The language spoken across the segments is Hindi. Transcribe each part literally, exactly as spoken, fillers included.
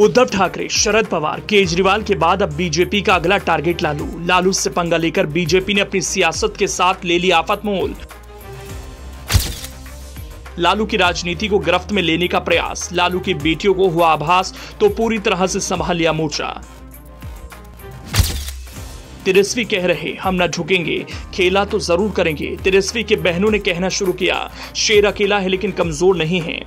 उद्धव ठाकरे, शरद पवार, केजरीवाल के बाद अब बीजेपी का अगला टारगेट लालू। लालू से पंगा लेकर बीजेपी ने अपनी सियासत के साथ ले ली आफत मोल। लालू की राजनीति को गिरफ्त में लेने का प्रयास। लालू की बेटियों को हुआ आभास तो पूरी तरह से संभाल लिया मोर्चा। तेजस्वी कह रहे, हम न झुकेंगे, खेला तो जरूर करेंगे। तेजस्वी के बहनों ने कहना शुरू किया, शेर अकेला है लेकिन कमजोर नहीं है।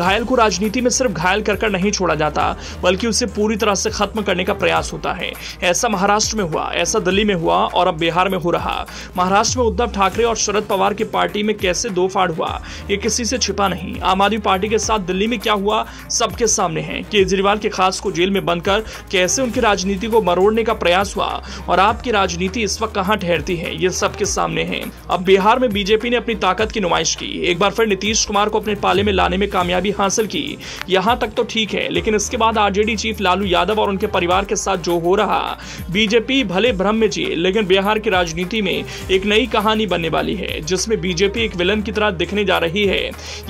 घायल को राजनीति में सिर्फ घायल कर कर नहीं छोड़ा जाता, बल्कि उसे पूरी तरह से खत्म करने का प्रयास होता है। ऐसा महाराष्ट्र में हुआ, ऐसा दिल्ली में हुआ और अब बिहार में हो रहा। महाराष्ट्र में उद्धव ठाकरे और शरद पवार की पार्टी में कैसे दो फाड़ हुआ, ये किसी से छिपा नहीं। आम आदमी पार्टी के साथ दिल्ली में क्या हुआ सबके सामने है। केजरीवाल के खास को जेल में बंद कर कैसे उनकी राजनीति को मरोड़ने का प्रयास हुआ और आपकी राजनीति इस वक्त कहाँ ठहरती है, ये सबके सामने है। अब बिहार में बीजेपी ने अपनी ताकत की नुमाइश की। एक बार फिर नीतीश कुमार को अपने पाले में लाने में कामयाब हासिल की। यहां तक तो ठीक है, लेकिन इसके बाद आरजेडी चीफ लालू यादव और उनके परिवार के साथ जो हो रहा, बीजेपी भले भ्रम में जी, लेकिन बिहार की राजनीति में एक नई कहानी बनने वाली है, जिसमें बीजेपी एक विलन की तरह दिखने जा रही है।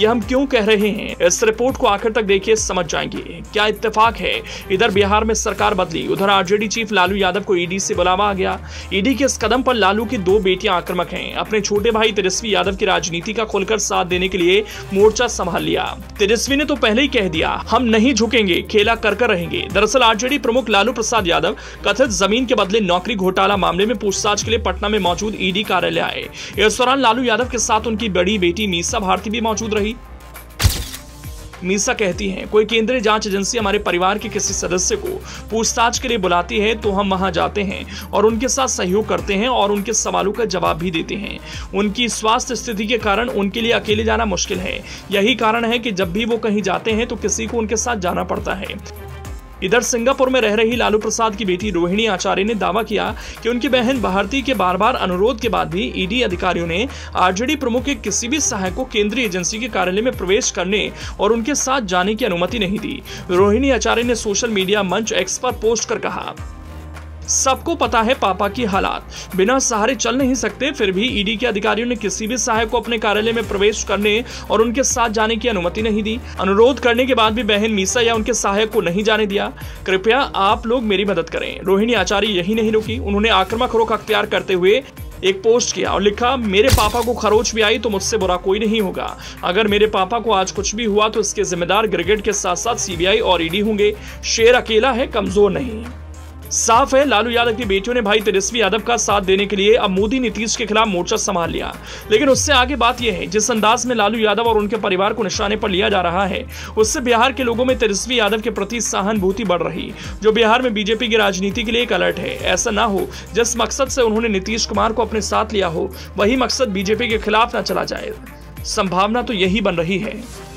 यह हम क्यों कह रहे हैं, इस रिपोर्ट को आखिर तक देखिए, समझ जाएंगे। क्या इत्तेफाक है, इधर बिहार में सरकार बदली, उधर आरजेडी चीफ लालू यादव को ईडी से बुलावा आ गया। ईडी के इस कदम पर लालू की दो बेटियां आक्रामक हैं। अपने छोटे भाई तेजस्वी यादव की राजनीति का खुलकर साथ देने के लिए मोर्चा संभाल लिया। तेजस्वी ने तो पहले ही कह दिया, हम नहीं झुकेंगे, खेला कर कर रहेंगे। दरअसल आरजेडी प्रमुख लालू प्रसाद यादव कथित जमीन के बदले नौकरी घोटाला मामले में पूछताछ के लिए पटना में मौजूद ईडी कार्यालय आए। इस दौरान लालू यादव के साथ उनकी बड़ी बेटी मीसा भारती भी मौजूद रही। मीसा कहती हैं, कोई केंद्रीय जांच एजेंसी हमारे परिवार के किसी सदस्य को पूछताछ के लिए बुलाती है तो हम वहां जाते हैं और उनके साथ सहयोग करते हैं और उनके सवालों का जवाब भी देते हैं। उनकी स्वास्थ्य स्थिति के कारण उनके लिए अकेले जाना मुश्किल है। यही कारण है कि जब भी वो कहीं जाते हैं तो किसी को उनके साथ जाना पड़ता है। इधर सिंगापुर में रह रही लालू प्रसाद की बेटी रोहिणी आचार्य ने दावा किया कि उनकी बहन भारती के बार बार अनुरोध के बाद भी ईडी अधिकारियों ने आरजेडी प्रमुख के किसी भी सहायक को केंद्रीय एजेंसी के कार्यालय में प्रवेश करने और उनके साथ जाने की अनुमति नहीं दी। रोहिणी आचार्य ने सोशल मीडिया मंच एक्स पर पोस्ट कर कहा, सबको पता है पापा की हालात, बिना सहारे चल नहीं सकते, फिर भी ईडी के अधिकारियों ने किसी भी सहायक को अपने कार्यालय में प्रवेश करने और उनके साथ जाने की अनुमति नहीं दी। अनुरोध करने के बाद भी बहन मीसा या उनके सहायक को नहीं जाने दिया। कृपया आप लोग मेरी मदद करें। रोहिणी आचार्य यही नहीं रुकी, उन्होंने आक्रामक रुख अख्तियार करते हुए एक पोस्ट किया और लिखा, मेरे पापा को खरोच भी आई तो मुझसे बुरा कोई नहीं होगा। अगर मेरे पापा को आज कुछ भी हुआ तो इसके जिम्मेदार गिरगिट के साथ साथ सीबीआई और ईडी होंगे। शेर अकेला है, कमजोर नहीं। साफ है, लालू यादव की बेटियों ने भाई तेजस्वी यादव का साथ देने के लिए अब मोदी नीतीश के खिलाफ मोर्चा संभाल लिया। लेकिन उससे आगे बात यह है, जिस अंदाज में लालू यादव और उनके परिवार को निशाने पर लिया जा रहा है, उससे बिहार के लोगों में तेजस्वी यादव के प्रति सहानुभूति बढ़ रही, जो बिहार में बीजेपी की राजनीति के लिए एक अलर्ट है। ऐसा ना हो जिस मकसद से उन्होंने नीतीश कुमार को अपने साथ लिया हो, वही मकसद बीजेपी के खिलाफ न चला जाए। संभावना तो यही बन रही है।